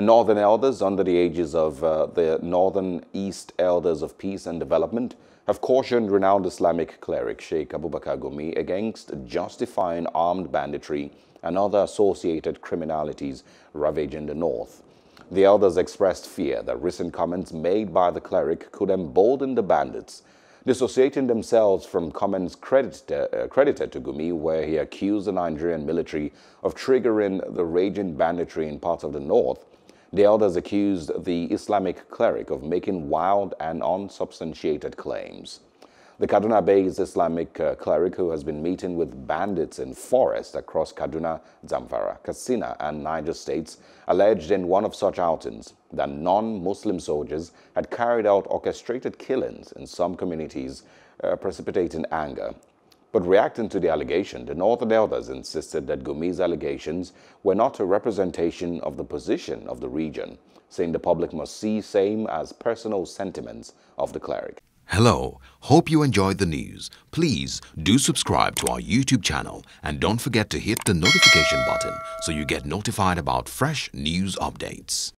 Northern Elders under the aegis of the Northern East Elders of Peace and Development have cautioned renowned Islamic cleric Sheikh Abubakar Gumi against justifying armed banditry and other associated criminalities ravaging the north. The elders expressed fear that recent comments made by the cleric could embolden the bandits, dissociating themselves from comments credited to Gumi, where he accused the Nigerian military of triggering the raging banditry in parts of the north. The elders accused the Islamic cleric of making wild and unsubstantiated claims. The Kaduna-based Islamic cleric, who has been meeting with bandits in forests across Kaduna, Zamfara, Katsina and Niger states, alleged in one of such outings that non-Muslim soldiers had carried out orchestrated killings in some communities, precipitating anger. But reacting to the allegation, the Northern Elders insisted that Gumi's allegations were not a representation of the position of the region, saying the public must see same as personal sentiments of the cleric. Hello, hope you enjoyed the news. Please do subscribe to our YouTube channel and don't forget to hit the notification button so you get notified about fresh news updates.